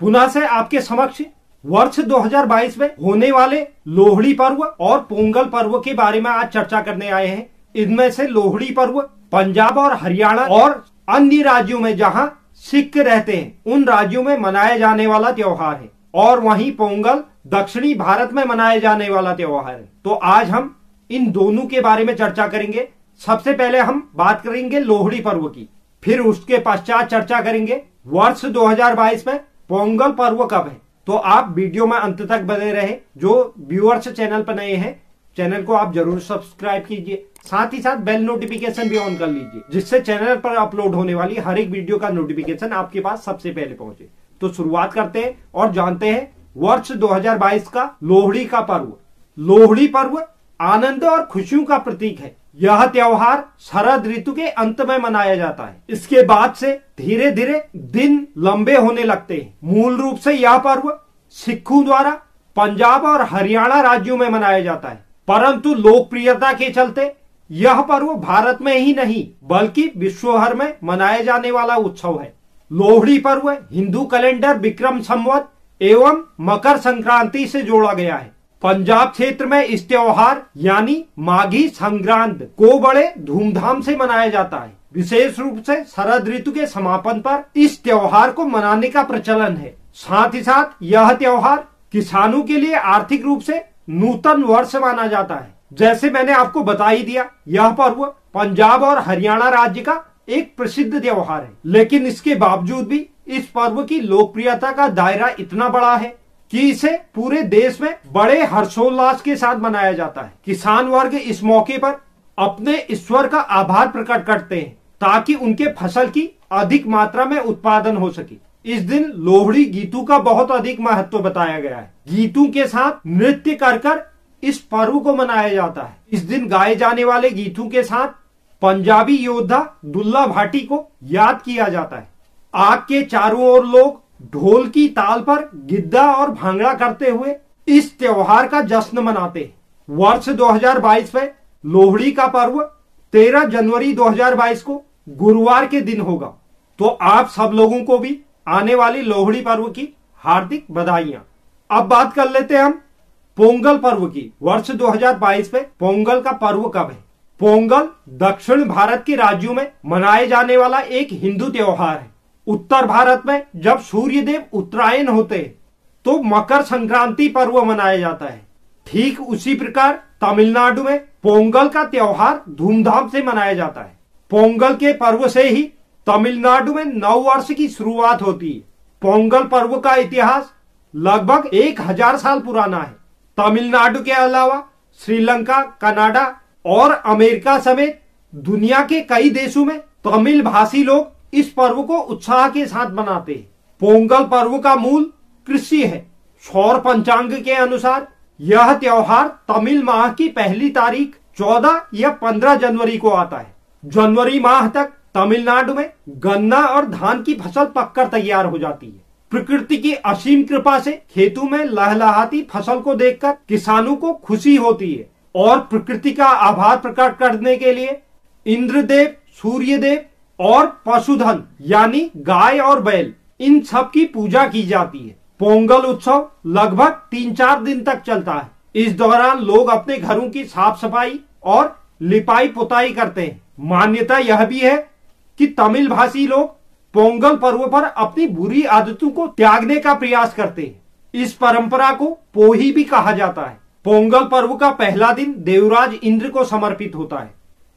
पुनः से आपके समक्ष वर्ष 2022 में होने वाले लोहड़ी पर्व और पोंगल पर्व के बारे में आज चर्चा करने आए हैं। इनमें से लोहड़ी पर्व पंजाब और हरियाणा और अन्य राज्यों में जहां सिख रहते हैं उन राज्यों में मनाया जाने वाला त्योहार है, और वहीं पोंगल दक्षिणी भारत में मनाया जाने वाला त्योहार है। तो आज हम इन दोनों के बारे में चर्चा करेंगे। सबसे पहले हम बात करेंगे लोहड़ी पर्व की, फिर उसके पश्चात चर्चा करेंगे वर्ष 2022 में पोंगल पर्व कब है। तो आप वीडियो में अंत तक बने रहे। जो व्यूअर्स चैनल पर नए हैं, चैनल को आप जरूर सब्सक्राइब कीजिए, साथ ही साथ बेल नोटिफिकेशन भी ऑन कर लीजिए, जिससे चैनल पर अपलोड होने वाली हर एक वीडियो का नोटिफिकेशन आपके पास सबसे पहले पहुंचे। तो शुरुआत करते हैं और जानते हैं वर्ष 2022 का लोहड़ी का पर्व। लोहड़ी पर्व आनंद और खुशियों का प्रतीक है। यह त्योहार शरद ऋतु के अंत में मनाया जाता है। इसके बाद से धीरे धीरे दिन लंबे होने लगते हैं। मूल रूप से यह पर्व सिखों द्वारा पंजाब और हरियाणा राज्यों में मनाया जाता है, परंतु लोकप्रियता के चलते यह पर्व भारत में ही नहीं बल्कि विश्वभर में मनाया जाने वाला उत्सव है। लोहड़ी पर्व हिंदू कैलेंडर विक्रम संवत एवं मकर संक्रांति से जोड़ा गया है। पंजाब क्षेत्र में इस त्योहार यानी माघी संक्रांत को बड़े धूमधाम से मनाया जाता है। विशेष रूप से शरद ऋतु के समापन पर इस त्योहार को मनाने का प्रचलन है। साथ ही साथ यह त्योहार किसानों के लिए आर्थिक रूप से नूतन वर्ष माना जाता है। जैसे मैंने आपको बता ही दिया, यह पर्व पंजाब और हरियाणा राज्य का एक प्रसिद्ध त्योहार है, लेकिन इसके बावजूद भी इस पर्व की लोकप्रियता का दायरा इतना बड़ा है कि इसे पूरे देश में बड़े हर्षोल्लास के साथ मनाया जाता है। किसान वर्ग इस मौके पर अपने ईश्वर का आभार प्रकट करते हैं ताकि उनके फसल की अधिक मात्रा में उत्पादन हो सके। इस दिन लोहड़ी गीतों का बहुत अधिक महत्व बताया गया है। गीतों के साथ नृत्य कर इस पर्व को मनाया जाता है। इस दिन गाए जाने वाले गीतों के साथ पंजाबी योद्धा दुल्ला भाटी को याद किया जाता है। आग के चारों ओर लोग ढोल की ताल पर गिद्दा और भांगड़ा करते हुए इस त्योहार का जश्न मनाते हैं। वर्ष 2022 में लोहड़ी का पर्व 13 जनवरी 2022 को गुरुवार के दिन होगा। तो आप सब लोगों को भी आने वाली लोहड़ी पर्व की हार्दिक बधाइयां। अब बात कर लेते हैं हम पोंगल पर्व की। वर्ष 2022 में पोंगल का पर्व कब है? पोंगल दक्षिण भारत के राज्यों में मनाए जाने वाला एक हिंदू त्योहार है। उत्तर भारत में जब सूर्यदेव उत्तरायण होते तो मकर संक्रांति पर्व मनाया जाता है। ठीक उसी प्रकार तमिलनाडु में पोंगल का त्योहार धूमधाम से मनाया जाता है। पोंगल के पर्व से ही तमिलनाडु में नव वर्ष की शुरुआत होती है। पोंगल पर्व का इतिहास लगभग 1000 साल पुराना है। तमिलनाडु के अलावा श्रीलंका, कनाडा और अमेरिका समेत दुनिया के कई देशों में तमिल भाषी लोग इस पर्व को उत्साह के साथ मनाते हैं। पोंगल पर्व का मूल कृषि है। सौर पंचांग के अनुसार यह त्योहार तमिल माह की पहली तारीख 14 या 15 जनवरी को आता है। जनवरी माह तक तमिलनाडु में गन्ना और धान की फसल पककर तैयार हो जाती है। प्रकृति की असीम कृपा से खेतों में लहलहाती फसल को देखकर किसानों को खुशी होती है और प्रकृति का आभार प्रकट करने के लिए इंद्रदेव, सूर्यदेव और पशुधन यानी गाय और बैल, इन सब की पूजा की जाती है। पोंगल उत्सव लगभग 3-4 दिन तक चलता है। इस दौरान लोग अपने घरों की साफ सफाई और लिपाई पुताई करते हैं। मान्यता यह भी है कि तमिल भाषी लोग पोंगल पर्व पर अपनी बुरी आदतों को त्यागने का प्रयास करते हैं। इस परंपरा को पोही भी कहा जाता है। पोंगल पर्व का पहला दिन देवराज इंद्र को समर्पित होता है।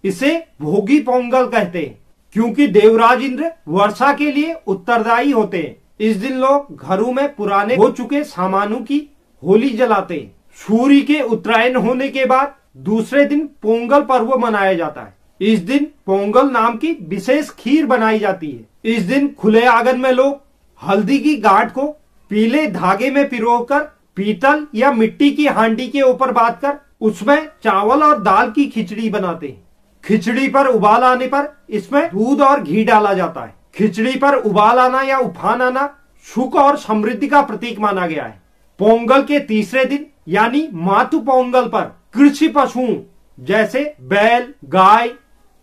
इसे भोगी पोंगल कहते हैं क्योंकि देवराज इंद्र वर्षा के लिए उत्तरदायी होते हैं। इस दिन लोग घरों में पुराने हो चुके सामानों की होली जलाते हैं। सूर्य के उत्तरायण होने के बाद दूसरे दिन पोंगल पर्व मनाया जाता है। इस दिन पोंगल नाम की विशेष खीर बनाई जाती है। इस दिन खुले आंगन में लोग हल्दी की गांठ को पीले धागे में पिरोकर पीतल या मिट्टी की हांडी के ऊपर बांधकर उसमें चावल और दाल की खिचड़ी बनाते हैं। खिचड़ी पर उबाल आने पर इसमें दूध और घी डाला जाता है। खिचड़ी पर उबाल आना या उफान आना सुख और समृद्धि का प्रतीक माना गया है। पोंगल के तीसरे दिन यानी मातु पोंगल पर कृषि पशुओं जैसे बैल, गाय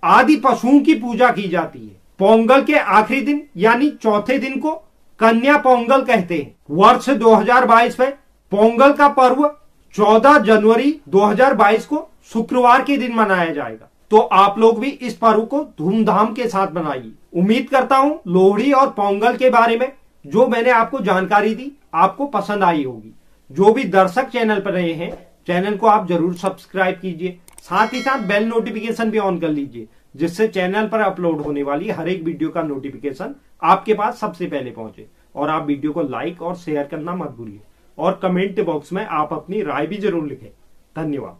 आदि पशुओं की पूजा की जाती है। पोंगल के आखिरी दिन यानी चौथे दिन को कन्या पोंगल कहते हैं। वर्ष 2022 में पोंगल का पर्व 14 जनवरी 2022 को शुक्रवार के दिन मनाया जाएगा। तो आप लोग भी इस पर्व को धूमधाम के साथ मनाइए। उम्मीद करता हूँ लोहड़ी और पोंगल के बारे में जो मैंने आपको जानकारी दी आपको पसंद आई होगी। जो भी दर्शक चैनल पर रहे हैं चैनल को आप जरूर सब्सक्राइब कीजिए, साथ ही साथ बेल नोटिफिकेशन भी ऑन कर लीजिए, जिससे चैनल पर अपलोड होने वाली हर एक वीडियो का नोटिफिकेशन आपके पास सबसे पहले पहुंचे। और आप वीडियो को लाइक और शेयर करना मत भूलिए और कमेंट बॉक्स में आप अपनी राय भी जरूर लिखें। धन्यवाद।